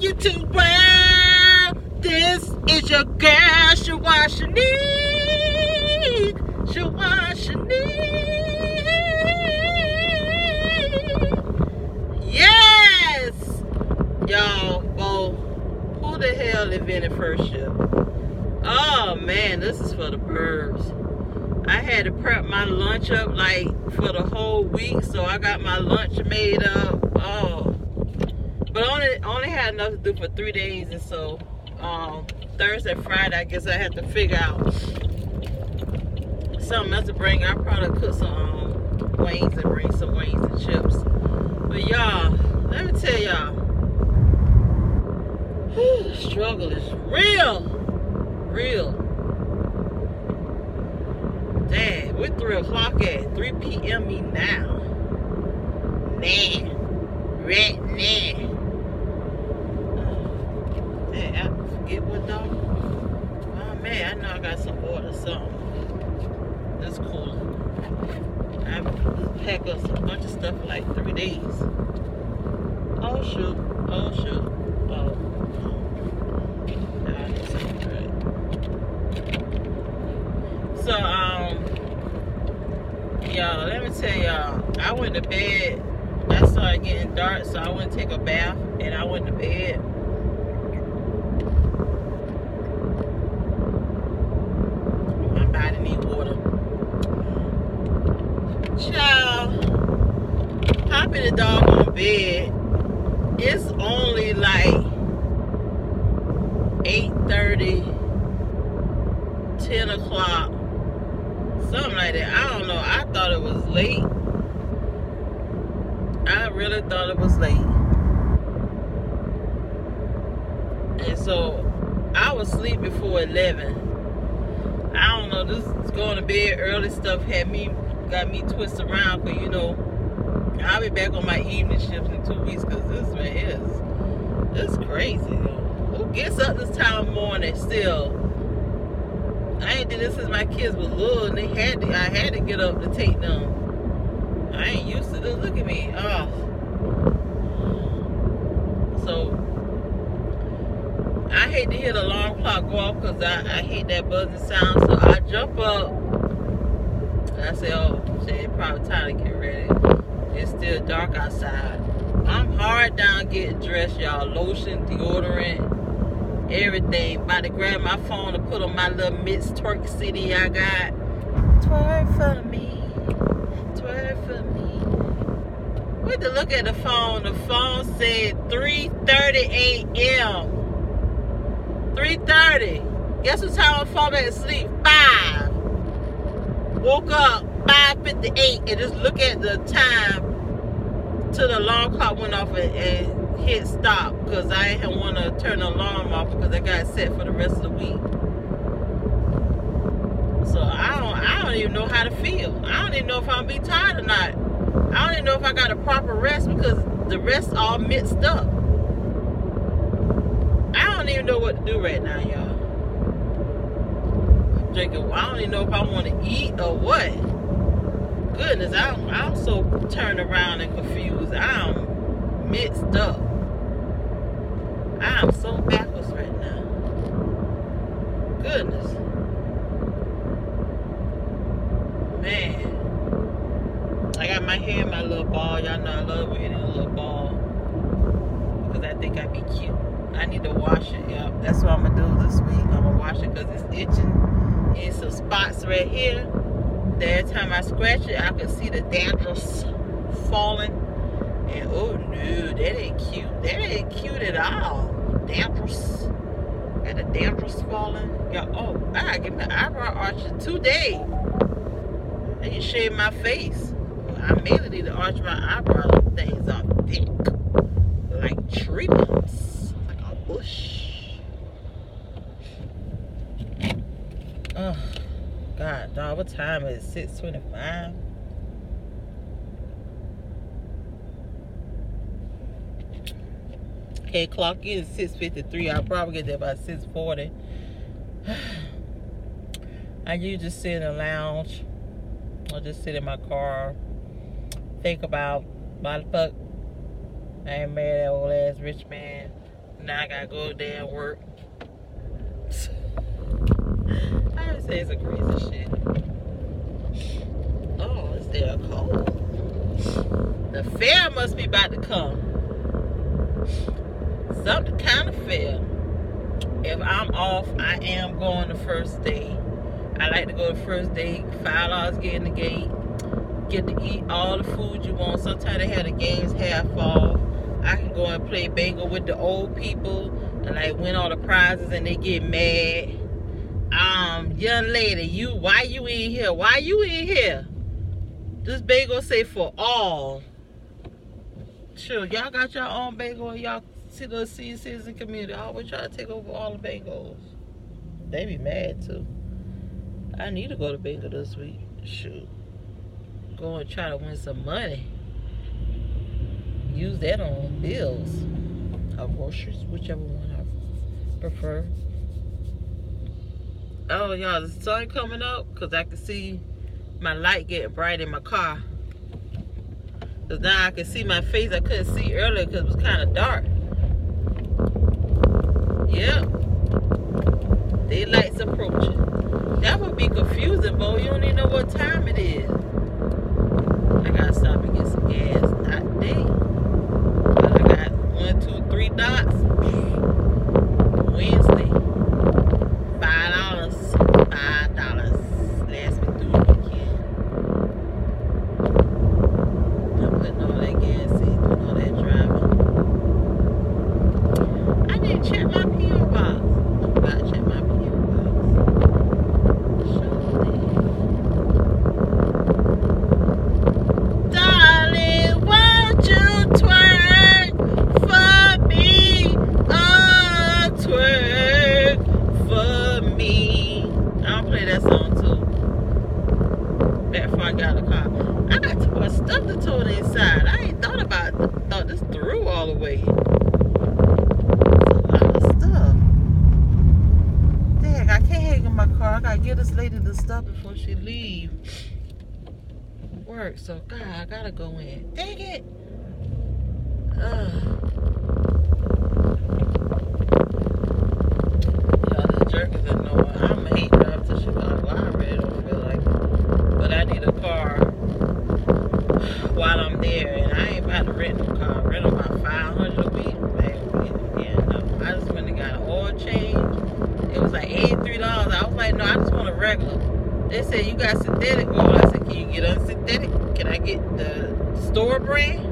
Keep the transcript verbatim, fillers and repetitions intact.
YouTube world. This is your girl, Shawa Shanique. Shawa Shanique. Yes! Y'all, well, who the hell invented first ship? Oh man, this is for the birds. I had to prep my lunch up like for the whole week, so I got my lunch made up. Oh, but only only had enough to do for three days, and so um, Thursday, Friday, I guess I had to figure out something else to bring. I probably cook some um, wings and bring some wings and chips. But y'all, let me tell y'all, whew, struggle is real, real. Dad, we're three o'clock at three p m me now. Nah. Right now. Uh, dad, I forget what dog. Oh man, I know I got some water, something. That's cool. I pack up a bunch of stuff for like three days. Oh shoot. Oh shoot. Oh. So, um, y'all, let me tell y'all, I went to bed, I started getting dark, so I went to take a bath, and I went to bed. My body need water. Child, hop in the doggone bed, it's only like eight thirty, ten o'clock. Something like that. I don't know. I thought it was late. I really thought it was late. And so, I was asleep before eleven. I don't know. This going to bed early stuff had me, got me twisted around. But, you know, I'll be back on my evening shifts in two weeks. Because this right here is, this is crazy. Who gets up this time of the morning still? I ain't did this since my kids were little, and they had to, I had to get up to take them. I ain't used to this. Look at me. Oh. So, I hate to hear the alarm clock go off because I, I hate that buzzing sound. So, I jump up, and I say, oh, shit, it's probably time to get ready. It's still dark outside. I'm hard down getting dressed, y'all. Lotion, deodorant. Everything. About to grab my phone and put on my little Miss Twerk C D I got. Twerk for me. Twerk for me. We had to look at the phone. The phone said three thirty a m three thirty. Guess what time I fall back to sleep? five. Woke up five fifty-eight and just look at the time till the alarm clock went off and, and hit stop because I didn't want to turn the alarm off because I got set for the rest of the week. So I don't I don't even know how to feel. I don't even know if I'm gonna be tired or not. I don't even know if I got a proper rest because the rest all mixed up. I don't even know what to do right now, y'all. I'm drinking. I don't even know if I want to eat or what. Goodness, I'm I'm so turned around and confused. I'm mixed up. I am so backwards right now. Goodness. Man. I got my hair in my little ball. Y'all know I love wearing a little ball. Because I think I be cute. I need to wash it. Yeah, that's what I'm going to do this week. I'm going to wash it because it's itching. It's some spots right here. Every time I scratch it, I can see the dandruff falling. And oh no, that ain't cute. That ain't cute at all. Dampers. Got the dampers falling. Yo, oh, I gotta get my eyebrow archer today. I need to shave my face. I mainly need to arch my eyebrows. Things are thick. Like trees. Like a bush. Oh, God, dog, what time is it? six twenty-five? Okay, clock in six fifty-three. I'll probably get there about six forty. I usually just sit in a lounge or just sit in my car. Think about, why the fuck I ain't married that old ass rich man. Now I gotta go to damn work. I would say it's a crazy shit. Oh, it's damn cold. The fair must be about to come. Something kind of fair. If I'm off, I am going the first day. I like to go the first day. Five dollars, get in the gate. Get to eat all the food you want. Sometimes they have the games half off. I can go and play bingo with the old people and like win all the prizes and they get mad. Um, young lady, you why you in here? Why you in here? This bagel say for all. Sure, y'all got your own bagel and y'all see the senior citizen community. I always try to take over all the bagels. They be mad too. I need to go to bingo this week. Shoot. Go and try to win some money. Use that on bills or groceries, whichever one I prefer. Oh, y'all, the sun coming up because I can see my light getting bright in my car. Because now I can see my face. I couldn't see earlier because it was kind of dark. Yeah. Daylight's approaching. That would be confusing, boy. You don't even know what time it is. I gotta stop and get some gas. Not day. But I got one, two, three dots. Wednesday. Five dollars. Five dollars. Last me through the weekend. I'm putting all that gas in, doing all that driving. I didn't check my P O box. I'm about to check my P O box. Sure did. Before she leave work, so God, I gotta go in. Dang it! Ugh. Y'all, this jerk is annoying. I'm a hate drive to Chicago. I really don't feel like it, but I need a car while I'm there, and I ain't about to rent no car. Rent about five hundred a week. Man, yeah, no. I just went and got an oil change. It was like eighty-three dollars. I was like, no, I just want a regular. They said, you got synthetic oil. I said, can you get unsynthetic? Can I get the store brand?